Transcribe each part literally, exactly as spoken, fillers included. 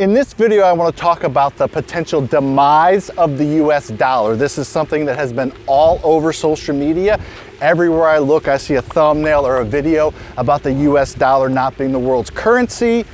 In this video, I want to talk about the potential demise of the U S dollar. This is something that has been all over social media. Everywhere I look, I see a thumbnail or a video about the U S dollar not being the world's currency.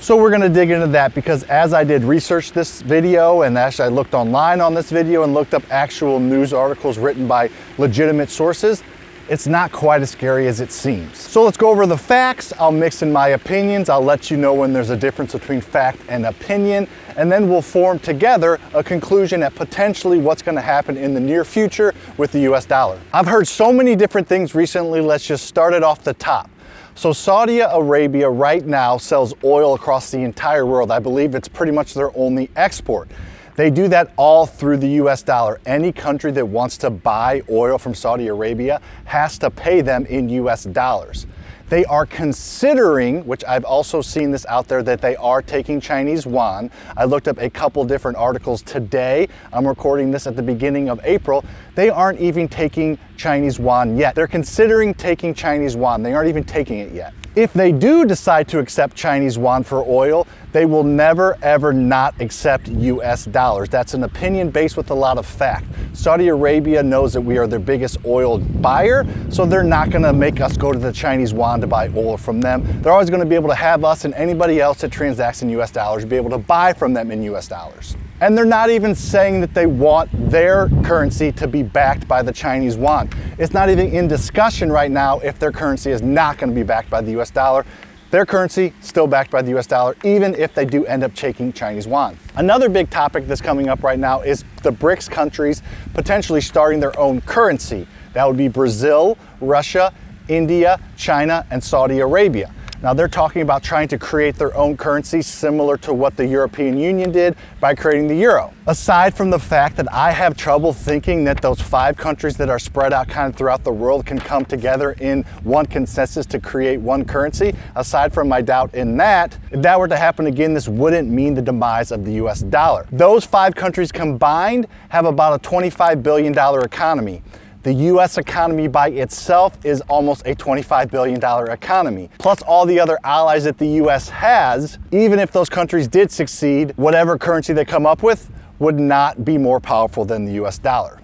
So we're going to dig into that because as I did research this video and actually I looked online on this video and looked up actual news articles written by legitimate sources, it's not quite as scary as it seems. So let's go over the facts. I'll mix in my opinions. I'll let you know when there's a difference between fact and opinion, and then we'll form together a conclusion at potentially what's going to happen in the near future with the U S dollar. I've heard so many different things recently. Let's just start it off the top. So Saudi Arabia right now sells oil across the entire world. I believe it's pretty much their only export. They do that all through the U S dollar. Any country that wants to buy oil from Saudi Arabia has to pay them in U S dollars. They are considering, which I've also seen this out there, that they are taking Chinese yuan. I looked up a couple different articles today. I'm recording this at the beginning of April. They aren't even taking Chinese yuan yet. They're considering taking Chinese yuan. They aren't even taking it yet. If they do decide to accept Chinese yuan for oil, they will never ever not accept U S dollars. That's an opinion based with a lot of fact. Saudi Arabia knows that we are their biggest oil buyer, so they're not gonna make us go to the Chinese yuan to buy oil from them. They're always gonna be able to have us and anybody else that transacts in U S dollars be able to buy from them in U S dollars. And they're not even saying that they want their currency to be backed by the Chinese yuan. It's not even in discussion right now if their currency is not going to be backed by the U S dollar. Their currency still backed by the U S dollar, even if they do end up taking Chinese yuan. Another big topic that's coming up right now is the BRICS countries potentially starting their own currency. That would be Brazil, Russia, India, China, and Saudi Arabia. Now they're talking about trying to create their own currency similar to what the European Union did by creating the euro. Aside from the fact that I have trouble thinking that those five countries that are spread out kind of throughout the world can come together in one consensus to create one currency, aside from my doubt in that, if that were to happen again, this wouldn't mean the demise of the U S dollar. Those five countries combined have about a twenty-five billion dollar economy. The U S economy by itself is almost a twenty-five billion dollar economy. Plus all the other allies that the U S has, even if those countries did succeed, whatever currency they come up with would not be more powerful than the U S dollar.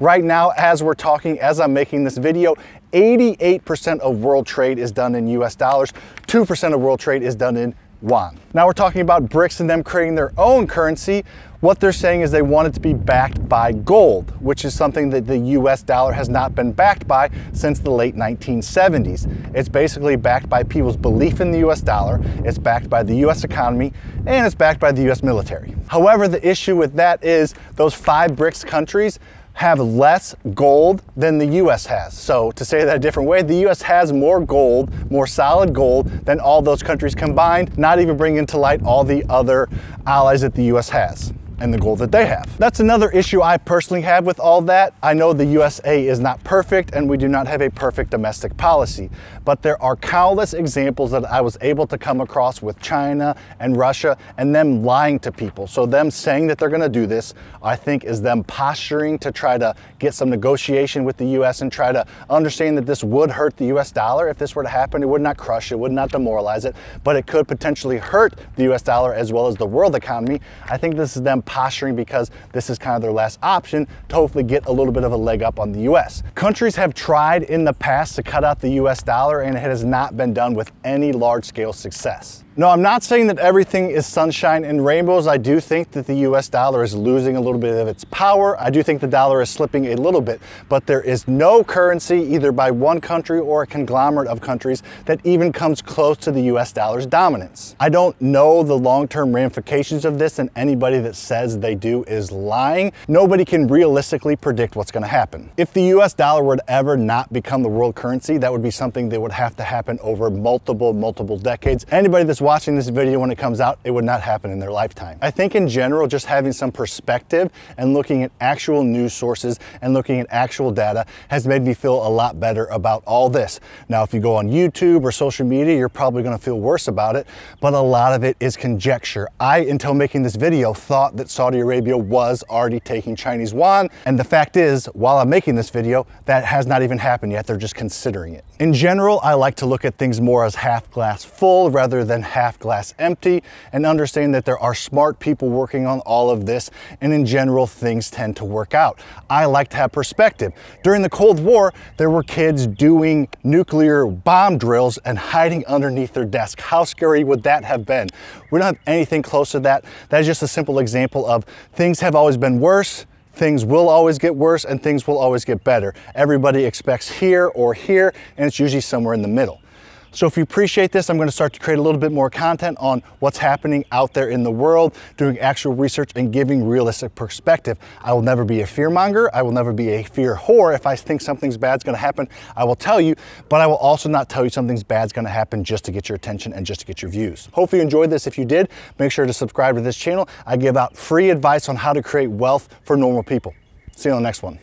Right now, as we're talking, as I'm making this video, eighty-eight percent of world trade is done in U S dollars, two percent of world trade is done in yuan. Now we're talking about BRICS and them creating their own currency. What they're saying is they want it to be backed by gold, which is something that the U S dollar has not been backed by since the late nineteen seventies. It's basically backed by people's belief in the U S dollar, it's backed by the U S economy, and it's backed by the U S military. However, the issue with that is those five BRICS countries have less gold than the U S has. So to say that a different way, the U S has more gold, more solid gold than all those countries combined, not even bringing to light all the other allies that the U S has and the gold that they have. That's another issue I personally have with all that. I know the U S A is not perfect and we do not have a perfect domestic policy, but there are countless examples that I was able to come across with China and Russia and them lying to people. So them saying that they're gonna do this, I think is them posturing to try to get some negotiation with the U S and try to understand that this would hurt the U S dollar. If this were to happen, it would not crush it, would not demoralize it, but it could potentially hurt the U S dollar as well as the world economy. I think this is them posturing because this is kind of their last option to hopefully get a little bit of a leg up on the U S. Countries have tried in the past to cut out the U S dollar and it has not been done with any large-scale success. No, I'm not saying that everything is sunshine and rainbows. I do think that the U S dollar is losing a little bit of its power. I do think the dollar is slipping a little bit, but there is no currency either by one country or a conglomerate of countries that even comes close to the U S dollar's dominance. I don't know the long-term ramifications of this, and anybody that says they do is lying. Nobody can realistically predict what's gonna happen. If the U S dollar were to ever not become the world currency, that would be something that would have to happen over multiple, multiple decades. Anybody that's watching this video when it comes out, it would not happen in their lifetime. I think in general, just having some perspective and looking at actual news sources and looking at actual data has made me feel a lot better about all this. Now, if you go on YouTube or social media, you're probably gonna feel worse about it, but a lot of it is conjecture. I, until making this video, thought that Saudi Arabia was already taking Chinese yuan, and the fact is, while I'm making this video, that has not even happened yet. They're just considering it. In general, I like to look at things more as half glass full rather than half glass empty, and understand that there are smart people working on all of this, and in general, things tend to work out. I like to have perspective. During the Cold War, there were kids doing nuclear bomb drills and hiding underneath their desk. How scary would that have been? We don't have anything close to that. That is just a simple example of things have always been worse, things will always get worse, and things will always get better. Everybody expects here or here, and it's usually somewhere in the middle. So if you appreciate this, I'm going to start to create a little bit more content on what's happening out there in the world, doing actual research and giving realistic perspective. I will never be a fearmonger. I will never be a fear whore. If I think something's bad's going to happen, I will tell you, but I will also not tell you something's bad's going to happen just to get your attention and just to get your views. Hopefully you enjoyed this. If you did, make sure to subscribe to this channel. I give out free advice on how to create wealth for normal people. See you on the next one.